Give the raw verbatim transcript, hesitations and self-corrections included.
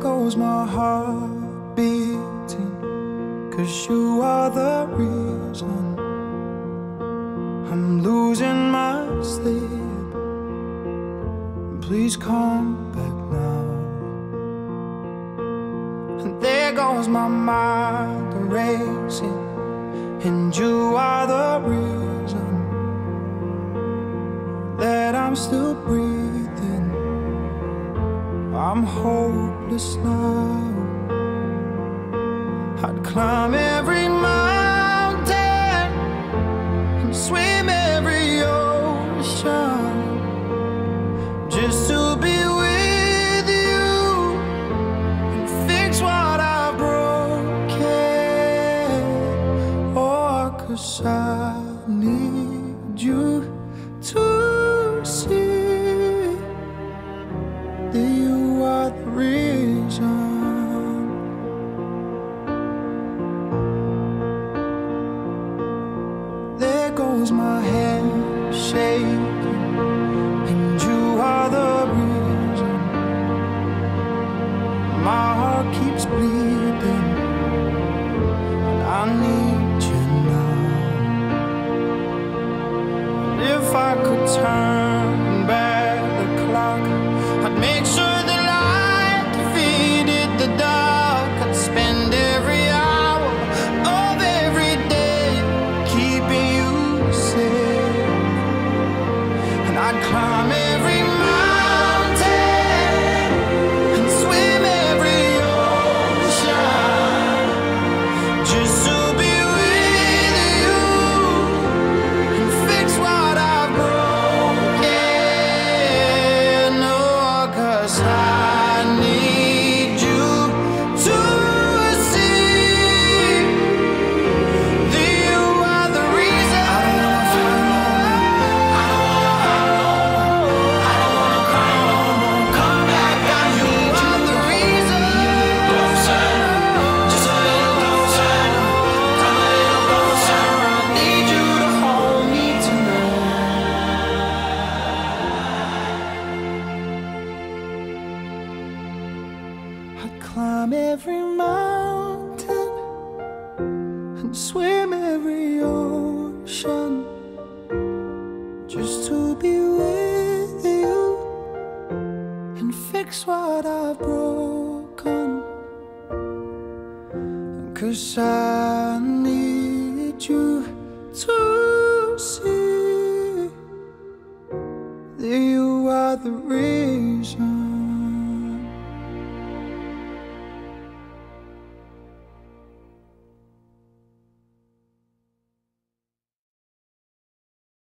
goes my heart beating, 'cause you are the reason I'm losing my sleep. Please come back now. And there goes my mind racing, and you are the reason that I'm still breathing. I'm hopeless now. I'd climb every mountain and swim every ocean just to be with you and fix what I've broken. Oh, 'cause I need you to see that you are the reason. There goes my head shaking, and you are the reason my heart keeps bleeding. And I need you now. And if I could turn back the clock, I'd make sure I'd climb every mountain and swim every ocean just to be with you and fix what I've broken. Oh, 'cause I need you to see that you are the reason. I'd climb every mountain and swim every ocean just to be with you and fix what I've broken. 'Cause I need you to see that you are the reason.